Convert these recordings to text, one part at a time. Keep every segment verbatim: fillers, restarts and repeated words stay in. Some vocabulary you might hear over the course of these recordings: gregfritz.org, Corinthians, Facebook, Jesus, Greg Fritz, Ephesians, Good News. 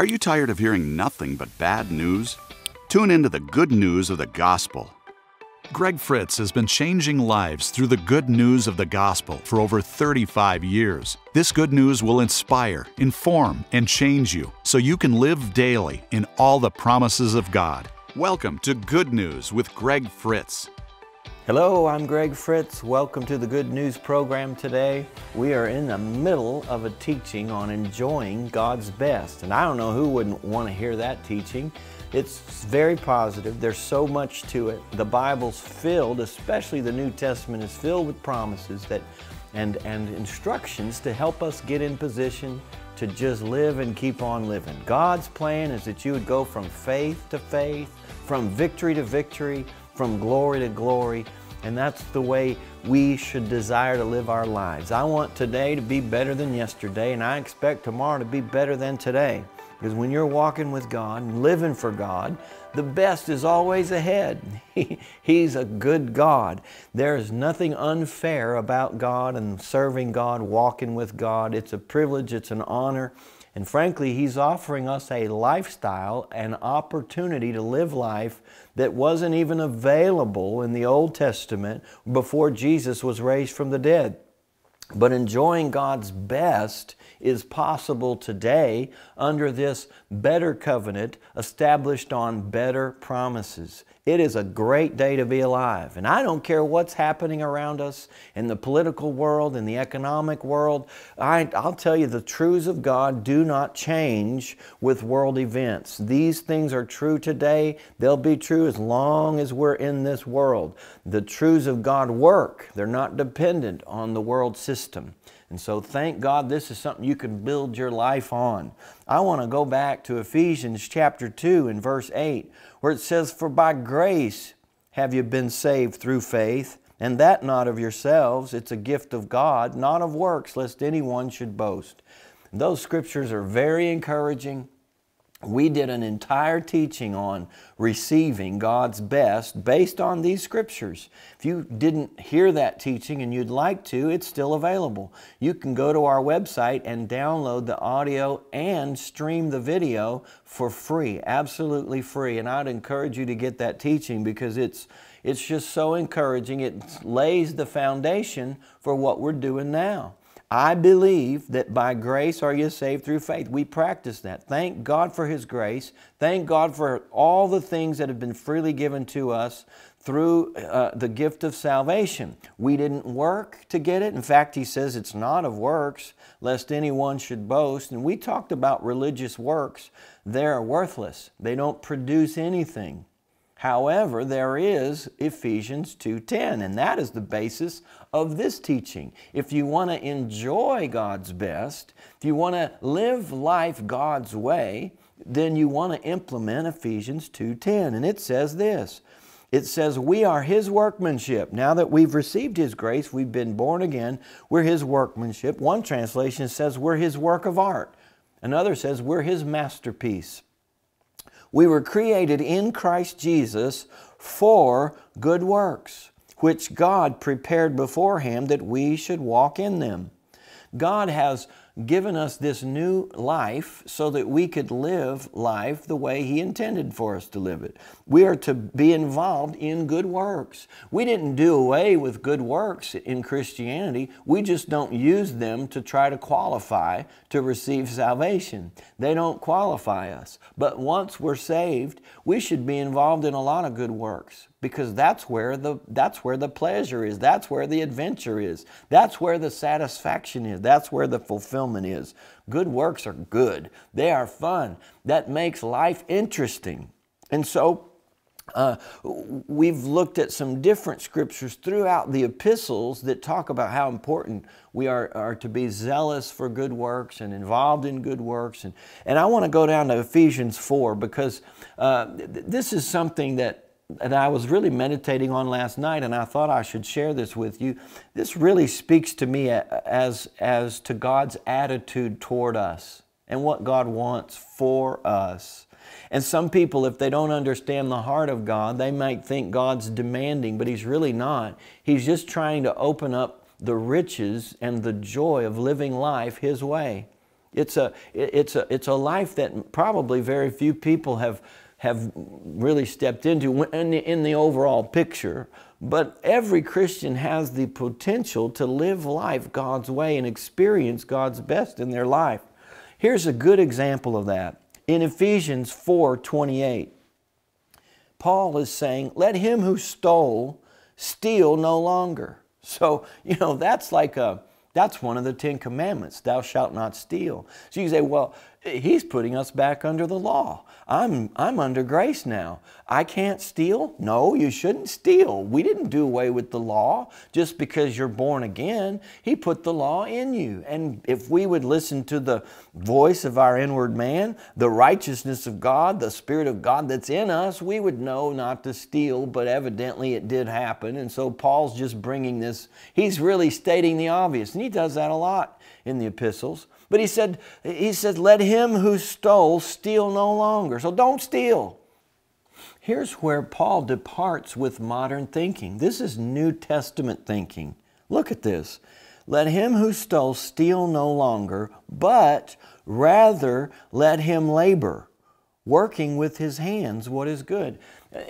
Are you tired of hearing nothing but bad news? Tune into the good news of the gospel. Greg Fritz has been changing lives through the good news of the gospel for over thirty-five years. This good news will inspire, inform, and change you so you can live daily in all the promises of God. Welcome to Good News with Greg Fritz. Hello, I'm Greg Fritz. Welcome to the Good News program today. We are in the middle of a teaching on enjoying God's best, and I don't know who wouldn't want to hear that teaching. It's very positive. There's so much to it. The Bible's filled, especially the New Testament, is filled with promises that and, and instructions to help us get in position to just live and keep on living. God's plan is that you would go from faith to faith, from victory to victory, from glory to glory, and that's the way we should desire to live our lives. I want today to be better than yesterday, and I expect tomorrow to be better than today. Because when you're walking with God and living for God, the best is always ahead. He, he's a good God. There is nothing unfair about God and serving God, walking with God. It's a privilege, it's an honor. And frankly, He's offering us a lifestyle, an opportunity to live life that wasn't even available in the Old Testament before Jesus was raised from the dead. But enjoying God's best is possible today under this better covenant established on better promises. It is a great day to be alive. And I don't care what's happening around us in the political world, in the economic world. I, I'll tell you, the truths of God do not change with world events. These things are true today. They'll be true as long as we're in this world. The truths of God work. They're not dependent on the world system. And so thank God this is something you can build your life on. I want to go back to Ephesians chapter two and verse eight, where it says, "For by grace have you been saved through faith, and that not of yourselves, it's a gift of God, not of works, lest anyone should boast." And those scriptures are very encouraging. We did an entire teaching on receiving God's best based on these scriptures. If you didn't hear that teaching and you'd like to, it's still available. You can go to our website and download the audio and stream the video for free, absolutely free. And I'd encourage you to get that teaching because it's it's just so encouraging. It lays the foundation for what we're doing now. I believe that by grace are you saved through faith. We practice that. Thank God for His grace. Thank God for all the things that have been freely given to us through uh, the gift of salvation. We didn't work to get it. In fact, He says it's not of works, lest anyone should boast. And we talked about religious works. They're worthless. They don't produce anything. However, there is Ephesians two ten, and that is the basis of this teaching. If you want to enjoy God's best, if you want to live life God's way, then you want to implement Ephesians two ten, and it says this. It says, "We are His workmanship." Now that we've received His grace, we've been born again, we're His workmanship. One translation says we're His work of art. Another says we're His masterpiece. We were created in Christ Jesus for good works, which God prepared beforehand that we should walk in them. God has given us this new life so that we could live life the way He intended for us to live it. We are to be involved in good works. We didn't do away with good works in Christianity. We just don't use them to try to qualify to receive salvation. They don't qualify us. But once we're saved, we should be involved in a lot of good works. Because that's where the that's where the pleasure is. That's where the adventure is. That's where the satisfaction is. That's where the fulfillment is. Good works are good. They are fun. That makes life interesting. And so uh, we've looked at some different scriptures throughout the epistles that talk about how important we are, are to be zealous for good works and involved in good works. And, and I want to go down to Ephesians four because uh, th this is something that And I was really meditating on last night, and I thought I should share this with you. This really speaks to me as, as to God's attitude toward us and what God wants for us. And some people, if they don't understand the heart of God, they might think God's demanding, but He's really not. He's just trying to open up the riches and the joy of living life His way. It's a, it's a, it's a life that probably very few people have, have really stepped into in the, in the overall picture. But every Christian has the potential to live life God's way and experience God's best in their life. Here's a good example of that. In Ephesians four twenty-eight, Paul is saying, let him who stole steal no longer. So, you know, that's like a, that's one of the Ten Commandments, thou shalt not steal. So you say, well, he's putting us back under the law. I'm, I'm under grace now. I can't steal? No, you shouldn't steal. We didn't do away with the law just because you're born again. He put the law in you. And if we would listen to the voice of our inward man, the righteousness of God, the Spirit of God that's in us, we would know not to steal, but evidently it did happen. And so Paul's just bringing this. He's really stating the obvious. And he does that a lot in the epistles. But he said, he said, let him who stole steal no longer. So don't steal. Here's where Paul departs with modern thinking. This is New Testament thinking. Look at this. Let him who stole steal no longer, but rather let him labor, working with his hands what is good.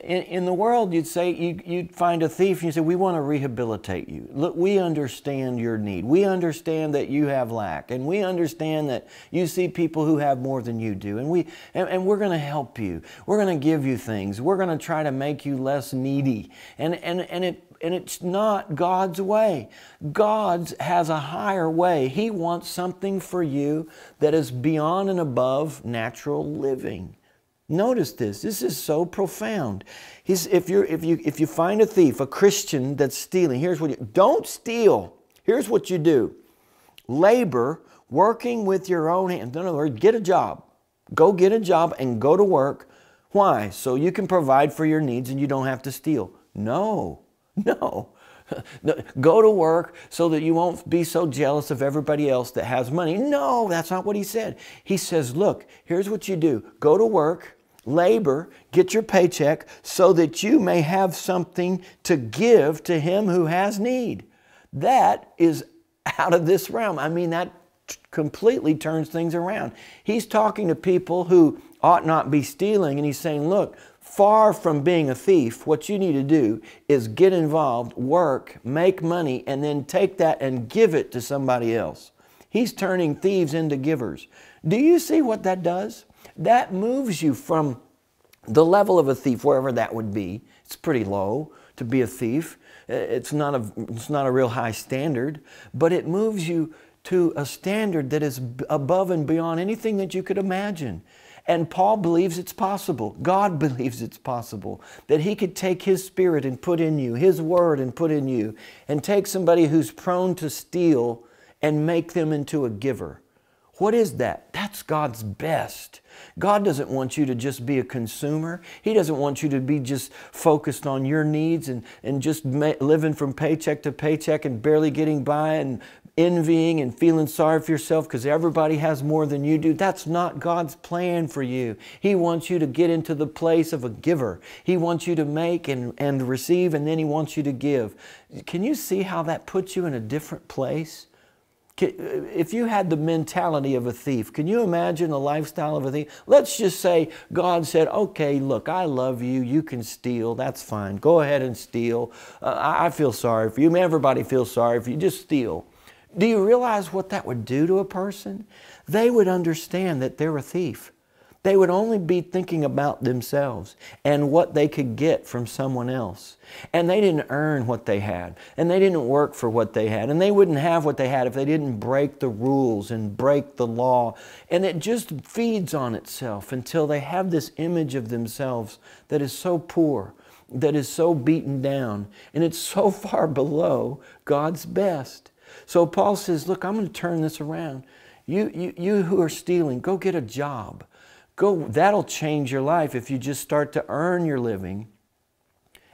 In, in the world, you'd say, you, you'd find a thief and you say, we want to rehabilitate you. Look, we understand your need. We understand that you have lack. And we understand that you see people who have more than you do. And, we, and, and we're going to help you. We're going to give you things. We're going to try to make you less needy. And, and, and, it, and it's not God's way. God has a higher way. He wants something for you that is beyond and above natural living. Notice this. This is so profound. He's, if, you're, if, you, if you find a thief, a Christian that's stealing, here's what you do. Don't steal. Here's what you do. Labor, working with your own hands. In other words, get a job. Go get a job and go to work. Why? So you can provide for your needs and you don't have to steal. No. No. Go to work so that you won't be so jealous of everybody else that has money. No, that's not what he said. He says, look, here's what you do. Go to work. Labor, get your paycheck so that you may have something to give to him who has need. That is out of this realm. I mean, that completely turns things around. He's talking to people who ought not be stealing, and he's saying, look, far from being a thief, what you need to do is get involved, work, make money, and then take that and give it to somebody else. He's turning thieves into givers. Do you see what that does? That moves you from the level of a thief, wherever that would be. It's pretty low to be a thief. It's not a, it's not a real high standard, but it moves you to a standard that is above and beyond anything that you could imagine. And Paul believes it's possible. God believes it's possible that he could take his Spirit and put in you, his word and put in you, and take somebody who's prone to steal and make them into a giver. What is that? That's God's best. God doesn't want you to just be a consumer. He doesn't want you to be just focused on your needs and, and just living from paycheck to paycheck and barely getting by and envying and feeling sorry for yourself because everybody has more than you do. That's not God's plan for you. He wants you to get into the place of a giver. He wants you to make and, and receive, and then he wants you to give. Can you see how that puts you in a different place? If you had the mentality of a thief, can you imagine the lifestyle of a thief? Let's just say God said, okay, look, I love you. You can steal. That's fine. Go ahead and steal. Uh, I feel sorry for you. Everybody feels sorry for you. Just steal. Do you realize what that would do to a person? They would understand that they're a thief. They would only be thinking about themselves and what they could get from someone else. And they didn't earn what they had. And they didn't work for what they had. And they wouldn't have what they had if they didn't break the rules and break the law. And it just feeds on itself until they have this image of themselves that is so poor, that is so beaten down, and it's so far below God's best. So Paul says, look, I'm going to turn this around. You, you, you who are stealing, go get a job. Go, that'll change your life if you just start to earn your living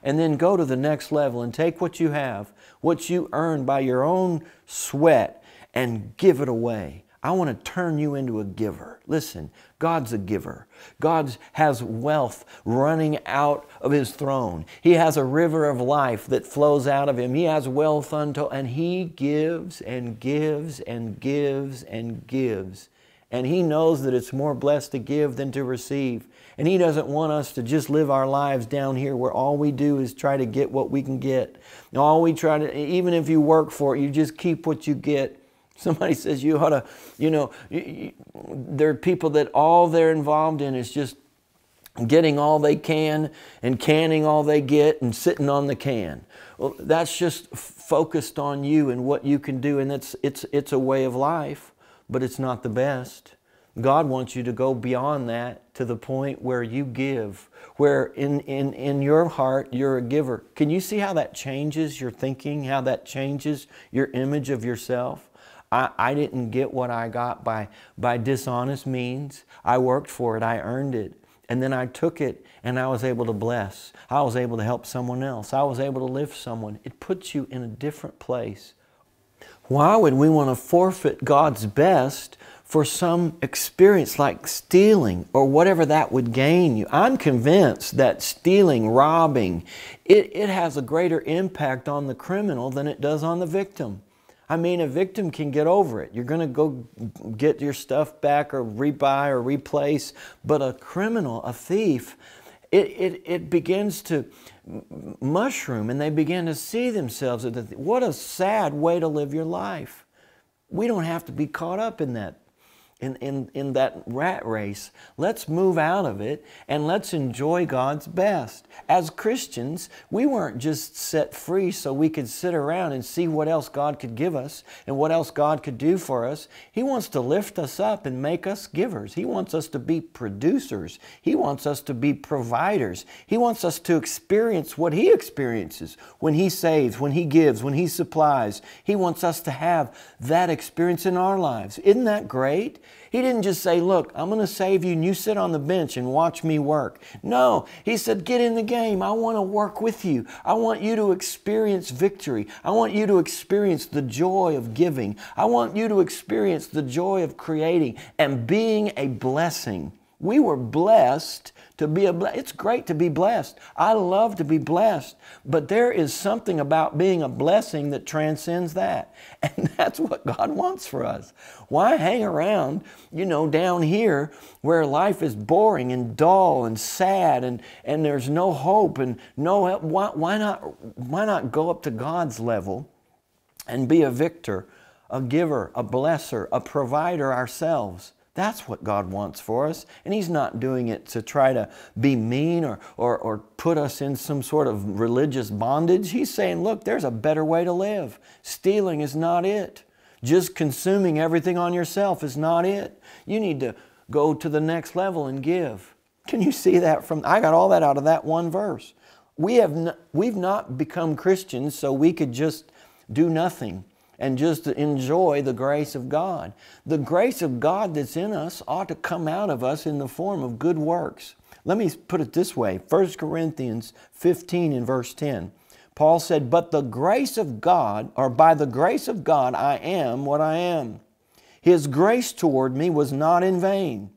and then go to the next level and take what you have, what you earn by your own sweat, and give it away. I want to turn you into a giver. Listen, God's a giver. God has wealth running out of his throne. He has a river of life that flows out of him. He has wealth untold, and he gives and gives and gives and gives And He knows that it's more blessed to give than to receive. And He doesn't want us to just live our lives down here where all we do is try to get what we can get. And all we try to, even if you work for it, you just keep what you get. Somebody says you ought to, you know, you, you, there are people that all they're involved in is just getting all they can and canning all they get and sitting on the can. Well, that's just focused on you and what you can do. And it's, it's, it's a way of life, but it's not the best. God wants you to go beyond that to the point where you give, where in, in, in your heart, you're a giver. Can you see how that changes your thinking, how that changes your image of yourself? I, I didn't get what I got by, by dishonest means. I worked for it. I earned it. And then I took it and I was able to bless. I was able to help someone else. I was able to lift someone. It puts you in a different place. Why would we want to forfeit God's best for some experience like stealing or whatever that would gain you? I'm convinced that stealing, robbing, it, it has a greater impact on the criminal than it does on the victim. I mean, a victim can get over it. You're going to go get your stuff back or rebuy or replace. But a criminal, a thief, it, it, it begins to mushroom and they begin to see themselves. What a sad way to live your life. We don't have to be caught up in that, in, in, in that rat race. Let's move out of it and let's enjoy God's best. As Christians, we weren't just set free so we could sit around and see what else God could give us and what else God could do for us. He wants to lift us up and make us givers. He wants us to be producers. He wants us to be providers. He wants us to experience what He experiences when He saves, when He gives, when He supplies. He wants us to have that experience in our lives. Isn't that great? He didn't just say, look, I'm going to save you and you sit on the bench and watch me work. No, He said, get in the game. I want to work with you. I want you to experience victory. I want you to experience the joy of giving. I want you to experience the joy of creating and being a blessing. We were blessed to be a blessing. It's great to be blessed. I love to be blessed, but there is something about being a blessing that transcends that. And that's what God wants for us. Why hang around, you know, down here where life is boring and dull and sad and, and there's no hope and no help? Why, why not, why not go up to God's level and be a victor, a giver, a blesser, a provider ourselves? That's what God wants for us. And He's not doing it to try to be mean or, or, or put us in some sort of religious bondage. He's saying, look, there's a better way to live. Stealing is not it. Just consuming everything on yourself is not it. You need to go to the next level and give. Can you see that from, I got all that out of that one verse. We have no, we've not become Christians so we could just do nothing and just to enjoy the grace of God. The grace of God that's in us ought to come out of us in the form of good works. Let me put it this way. First Corinthians fifteen and verse ten. Paul said, but the grace of God, or by the grace of God, I am what I am. His grace toward me was not in vain,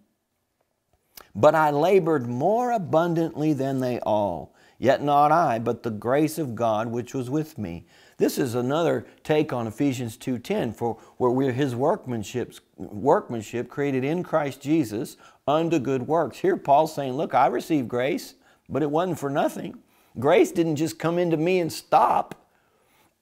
but I labored more abundantly than they all. Yet not I, but the grace of God which was with me. This is another take on Ephesians two ten, for where we're His workmanship, workmanship created in Christ Jesus unto good works. Here Paul's saying, look, I received grace, but it wasn't for nothing. Grace didn't just come into me and stop.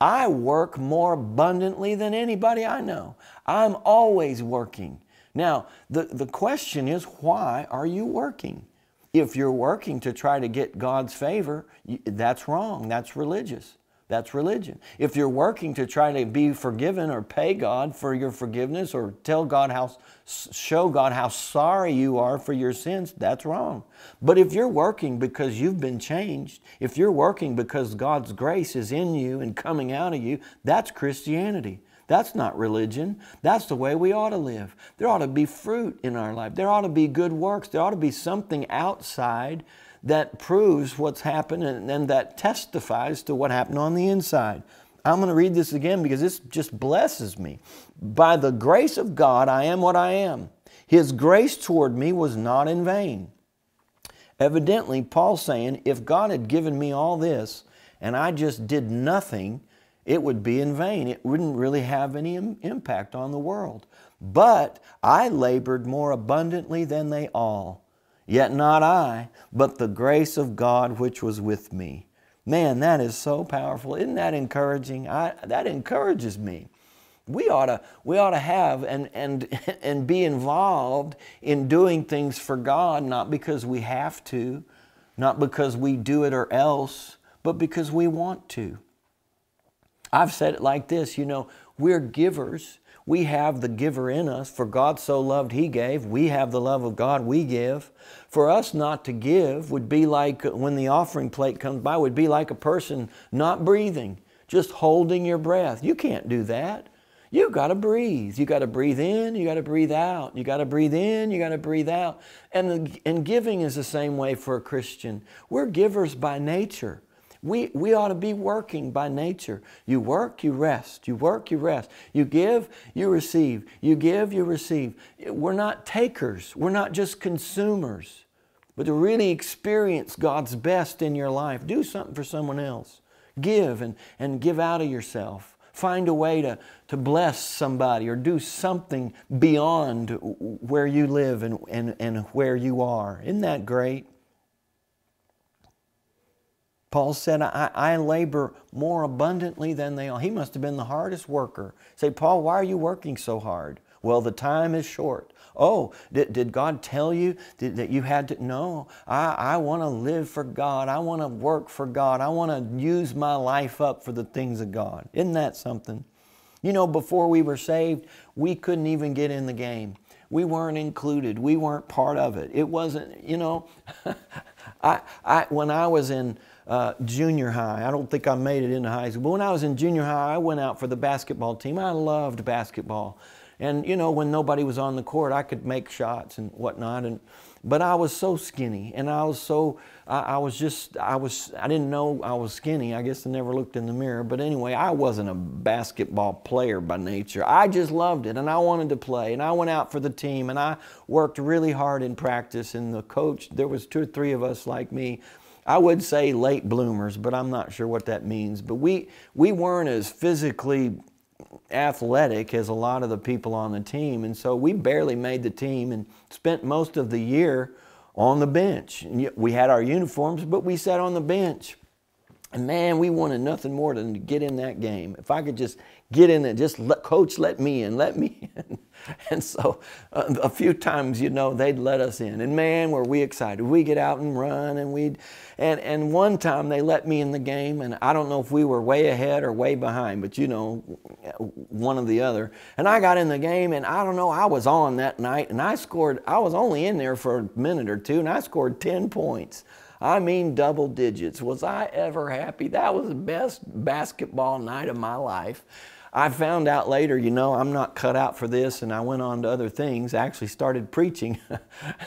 I work more abundantly than anybody I know. I'm always working. Now, the, the question is, why are you working? If you're working to try to get God's favor, that's wrong. That's religious. That's religion. If you're working to try to be forgiven or pay God for your forgiveness or tell God how, show God how sorry you are for your sins, that's wrong. But if you're working because you've been changed, if you're working because God's grace is in you and coming out of you, that's Christianity. That's not religion. That's the way we ought to live. There ought to be fruit in our life. There ought to be good works. There ought to be something outside that proves what's happened and, and that testifies to what happened on the inside. I'm going to read this again because this just blesses me. By the grace of God, I am what I am. His grace toward me was not in vain. Evidently, Paul's saying, if God had given me all this and I just did nothing, it would be in vain. It wouldn't really have any impact on the world. But I labored more abundantly than they all. Yet not I, but the grace of God which was with me." Man, that is so powerful. Isn't that encouraging? I, that encourages me. We ought to, we ought to have and, and, and be involved in doing things for God, not because we have to, not because we do it or else, but because we want to. I've said it like this, you know, we're givers. We have the giver in us. For God so loved, He gave. We have the love of God, we give. For us not to give would be like, when the offering plate comes by, would be like a person not breathing, just holding your breath. You can't do that. You got to breathe. You got to breathe in, you got to breathe out. You got to breathe in, you got to breathe out. And, the, and giving is the same way for a Christian. We're givers by nature. We, we ought to be working by nature. You work, you rest. You work, you rest. You give, you receive. You give, you receive. We're not takers. We're not just consumers. But to really experience God's best in your life, do something for someone else. Give and, and give out of yourself. Find a way to, to bless somebody or do something beyond where you live and, and, and where you are. Isn't that great? Paul said, I, I labor more abundantly than they all. He must have been the hardest worker. Say, Paul, why are you working so hard? Well, the time is short. Oh, did, did God tell you that you had to? No, I, I want to live for God. I want to work for God. I want to use my life up for the things of God. Isn't that something? You know, before we were saved, we couldn't even get in the game. We weren't included. We weren't part of it. It wasn't, you know, I, I, when I was in Uh, junior high. I don't think I made it into high school. But when I was in junior high, I went out for the basketball team. I loved basketball. And, you know, when nobody was on the court, I could make shots and whatnot. And, but I was so skinny. And I was so, I, I was just, I was, I didn't know I was skinny. I guess I never looked in the mirror. But anyway, I wasn't a basketball player by nature. I just loved it. And I wanted to play. And I went out for the team. And I worked really hard in practice. And the coach, there was two or three of us like me. I would say late bloomers, but I'm not sure what that means. But we, we weren't as physically athletic as a lot of the people on the team. And so we barely made the team and spent most of the year on the bench. And we had our uniforms, but we sat on the bench. And man, we wanted nothing more than to get in that game. If I could just get in and just let, coach, let me in, let me in. And so uh, a few times, you know, they'd let us in. And man, were we excited. We'd get out and run. And we'd, and, and one time they let me in the game. And I don't know if we were way ahead or way behind, but you know, one or the other. And I got in the game and I don't know, I was on that night. And I scored, I was only in there for a minute or two. And I scored ten points. I mean, double digits. Was I ever happy? That was the best basketball night of my life. I found out later, you know, I'm not cut out for this, and I went on to other things. I actually started preaching,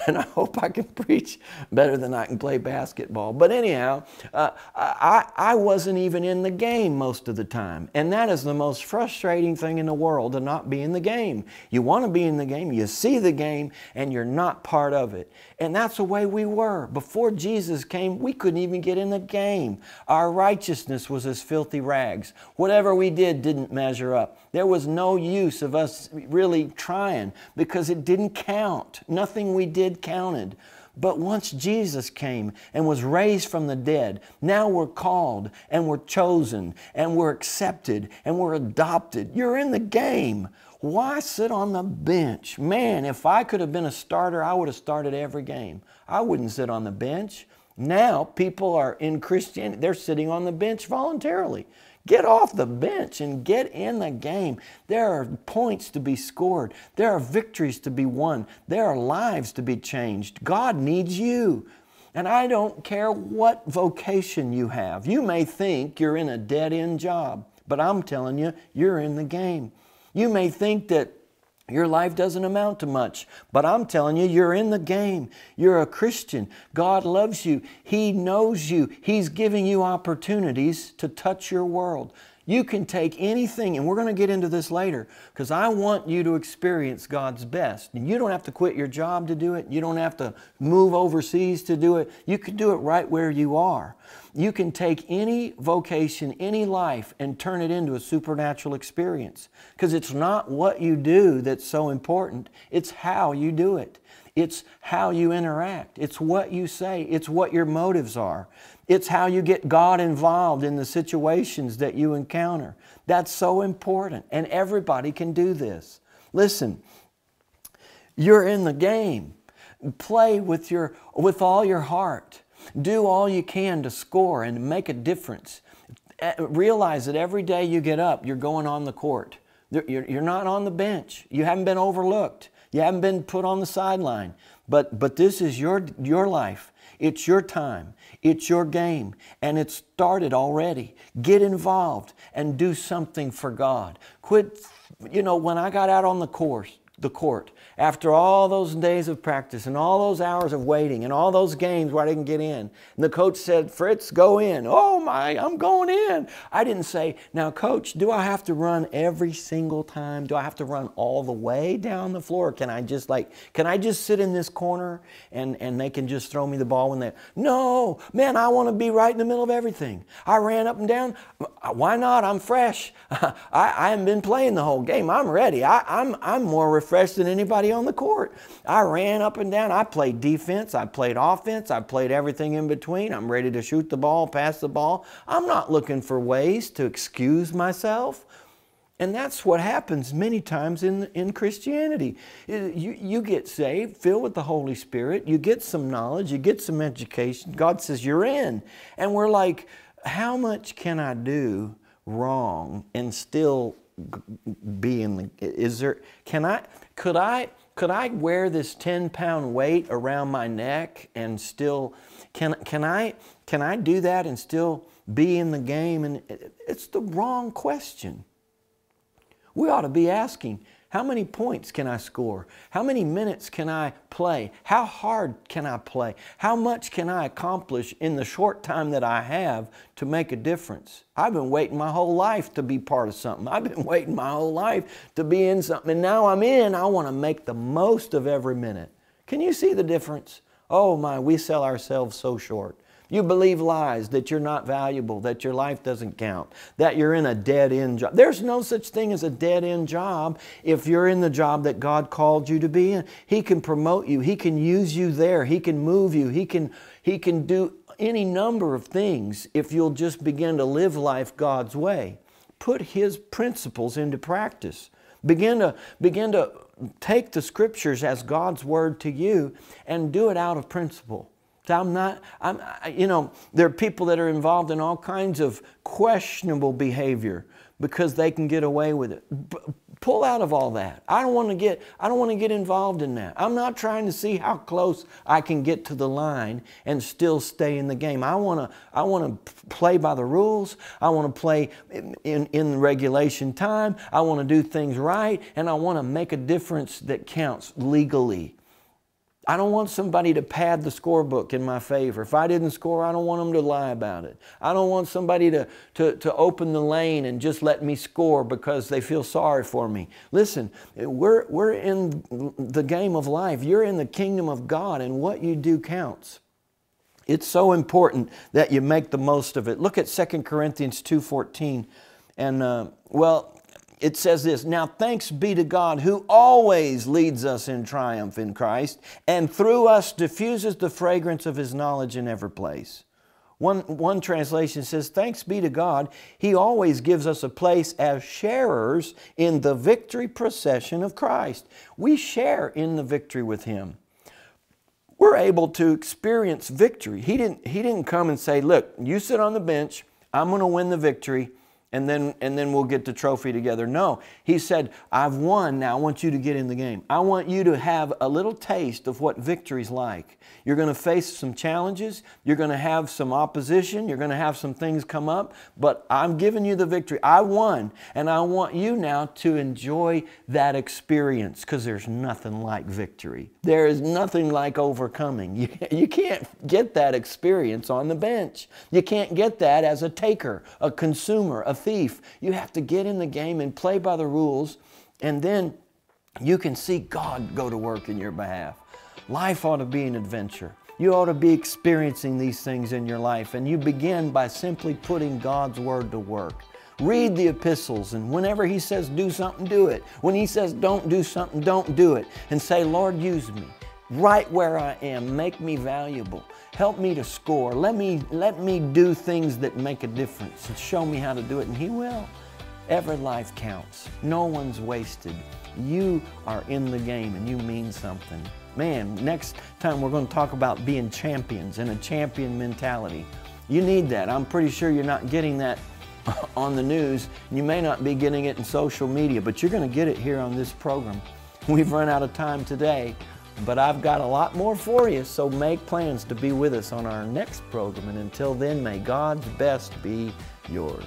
and I hope I can preach better than I can play basketball. But anyhow, uh, I, I wasn't even in the game most of the time, and that is the most frustrating thing in the world, to not be in the game. You want to be in the game, you see the game, and you're not part of it. And that's the way we were. Before Jesus came, we couldn't even get in the game. Our righteousness was as filthy rags. Whatever we did didn't matter. Up. There was no use of us really trying because it didn't count. Nothing we did counted. But once Jesus came and was raised from the dead, now we're called and we're chosen and we're accepted and we're adopted. You're in the game. Why sit on the bench? Man, if I could have been a starter, I would have started every game. I wouldn't sit on the bench. Now people are in Christianity, they're sitting on the bench voluntarily. Get off the bench and get in the game. There are points to be scored. There are victories to be won. There are lives to be changed. God needs you. And I don't care what vocation you have. You may think you're in a dead-end job, but I'm telling you, you're in the game. You may think that your life doesn't amount to much, but I'm telling you, you're in the game. You're a Christian. God loves you. He knows you. He's giving you opportunities to touch your world. You can take anything, and we're going to get into this later, because I want you to experience God's best. And you don't have to quit your job to do it. You don't have to move overseas to do it. You can do it right where you are. You can take any vocation, any life, and turn it into a supernatural experience, because it's not what you do that's so important. It's how you do it. It's how you interact. It's what you say. It's what your motives are. It's how you get God involved in the situations that you encounter. That's so important, and everybody can do this. Listen, you're in the game. Play with your, with all your heart. Do all you can to score and make a difference. Realize that every day you get up, you're going on the court. You're not on the bench. You haven't been overlooked. You haven't been put on the sideline, but, but this is your, your life. It's your time. It's your game, and it's started already. Get involved and do something for God. Quit, you know, when I got out on the course, the court, after all those days of practice and all those hours of waiting and all those games where I didn't get in, and the coach said, "Fritz, go in." Oh my, I'm going in. I didn't say, "Now coach, do I have to run every single time? Do I have to run all the way down the floor? Can I just like, can I just sit in this corner and, and they can just throw me the ball when they," no, man, I want to be right in the middle of everything. I ran up and down. Why not? I'm fresh. I, I haven't been playing the whole game. I'm ready. I, I'm, I'm more refreshed than anybody on the court. I ran up and down. I played defense. I played offense. I played everything in between. I'm ready to shoot the ball, pass the ball. I'm not looking for ways to excuse myself. And that's what happens many times in, in Christianity. You, you get saved, filled with the Holy Spirit. You get some knowledge. You get some education. God says, you're in. And we're like, how much can I do wrong and still be in the, is there, can I, could I, could I wear this ten pound weight around my neck and still, can, can I, can I do that and still be in the game? And it's the wrong question. We ought to be asking, how many points can I score? How many minutes can I play? How hard can I play? How much can I accomplish in the short time that I have to make a difference? I've been waiting my whole life to be part of something. I've been waiting my whole life to be in something. And now I'm in. I want to make the most of every minute. Can you see the difference? Oh my, we sell ourselves so short. You believe lies, that you're not valuable, that your life doesn't count, that you're in a dead-end job. There's no such thing as a dead-end job if you're in the job that God called you to be in. He can promote you. He can use you there. He can move you. He can, he can do any number of things if you'll just begin to live life God's way. Put His principles into practice. Begin to, begin to take the Scriptures as God's Word to you and do it out of principle. I'm not, I'm, you know, there are people that are involved in all kinds of questionable behavior because they can get away with it. B- pull out of all that. I don't want to get, I don't want to get involved in that. I'm not trying to see how close I can get to the line and still stay in the game. I want to, I want to play by the rules. I want to play in, in, in regulation time. I want to do things right, and I want to make a difference that counts legally. I don't want somebody to pad the scorebook in my favor. If I didn't score, I don't want them to lie about it. I don't want somebody to, to, to open the lane and just let me score because they feel sorry for me. Listen, we're, we're in the game of life. You're in the kingdom of God, and what you do counts. It's so important that you make the most of it. Look at Second Corinthians two fourteen. And, uh, well... it says this, "Now thanks be to God, who always leads us in triumph in Christ, and through us diffuses the fragrance of His knowledge in every place." One, one translation says, "Thanks be to God, He always gives us a place as sharers in the victory procession of Christ." We share in the victory with Him. We're able to experience victory. He didn't, he didn't come and say, "Look, you sit on the bench, I'm going to win the victory, and then, and then we'll get the trophy together." No, He said, "I've won. Now I want you to get in the game. I want you to have a little taste of what victory's like. You're going to face some challenges. You're going to have some opposition. You're going to have some things come up, but I'm giving you the victory. I won, and I want you now to enjoy that experience, because there's nothing like victory. There is nothing like overcoming. You, you can't get that experience on the bench. You can't get that as a taker, a consumer, a thief. You have to get in the game and play by the rules, and then you can see God go to work in your behalf. Life ought to be an adventure. You ought to be experiencing these things in your life, and you begin by simply putting God's Word to work. Read the epistles, and whenever He says do something, do it. When He says don't do something, don't do it. And say, Lord, use me right where I am. Make me valuable. Help me to score. Let me, let me do things that make a difference, and show me how to do it, and He will. Every life counts. No one's wasted. You are in the game, and you mean something. Man, next time we're going to talk about being champions and a champion mentality. You need that. I'm pretty sure you're not getting that on the news. You may not be getting it in social media, but you're going to get it here on this program. We've run out of time today, but I've got a lot more for you, so make plans to be with us on our next program. And until then, may God's best be yours.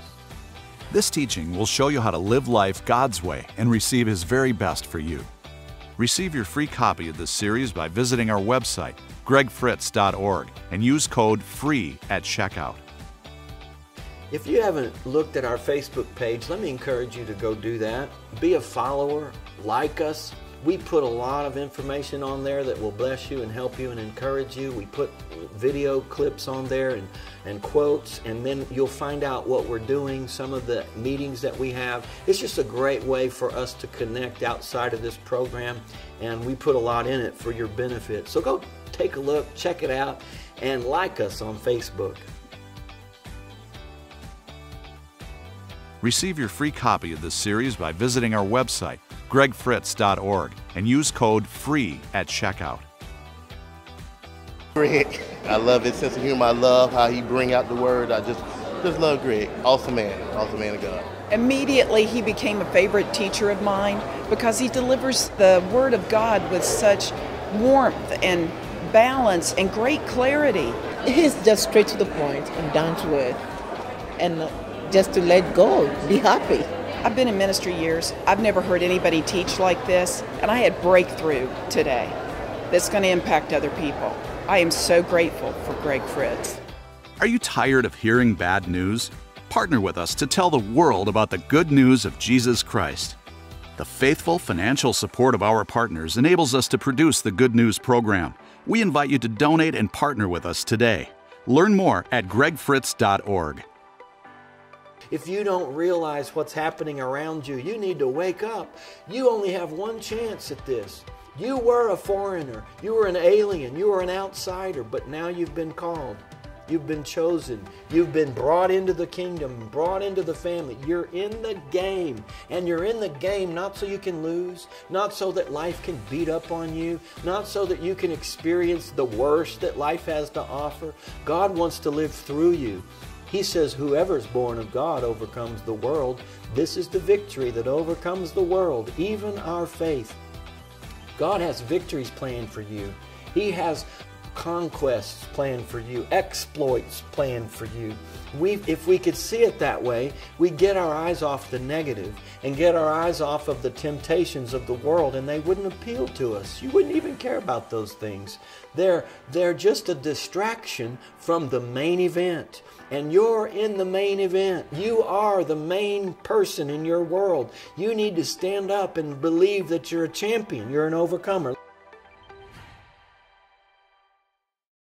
This teaching will show you how to live life God's way and receive His very best for you. Receive your free copy of this series by visiting our website, greg fritz dot org, and use code FREE at checkout. If you haven't looked at our Facebook page, let me encourage you to go do that. Be a follower, like us. We put a lot of information on there that will bless you and help you and encourage you. We put video clips on there and, and quotes, and then you'll find out what we're doing, some of the meetings that we have. It's just a great way for us to connect outside of this program, and we put a lot in it for your benefit. So go take a look, check it out, and like us on Facebook. Receive your free copy of this series by visiting our website, greg fritz dot org, and use code FREE at checkout. Greg, I love his sense of humor. I love how he brings out the word. I just, just love Greg. Awesome man. Awesome man of God. Immediately he became a favorite teacher of mine because he delivers the Word of God with such warmth and balance and great clarity. He's just straight to the point and down to earth, and just to let go, be happy. I've been in ministry years. I've never heard anybody teach like this, and I had breakthrough today that's going to impact other people. I am so grateful for Greg Fritz. Are you tired of hearing bad news? Partner with us to tell the world about the good news of Jesus Christ. The faithful financial support of our partners enables us to produce the Good News program. We invite you to donate and partner with us today. Learn more at greg fritz dot org. If you don't realize what's happening around you, you need to wake up. You only have one chance at this. You were a foreigner. You were an alien. You were an outsider, but now you've been called. You've been chosen. You've been brought into the kingdom, brought into the family. You're in the game, and you're in the game not so you can lose, not so that life can beat up on you, not so that you can experience the worst that life has to offer. God wants to live through you. He says, whoever's born of God overcomes the world. This is the victory that overcomes the world, even our faith. God has victories planned for you. He has conquests planned for you, exploits planned for you. We, if we could see it that way, we'd get our eyes off the negative and get our eyes off of the temptations of the world, and they wouldn't appeal to us. You wouldn't even care about those things. They're, they're just a distraction from the main event. And you're in the main event. You are the main person in your world. You need to stand up and believe that you're a champion. You're an overcomer.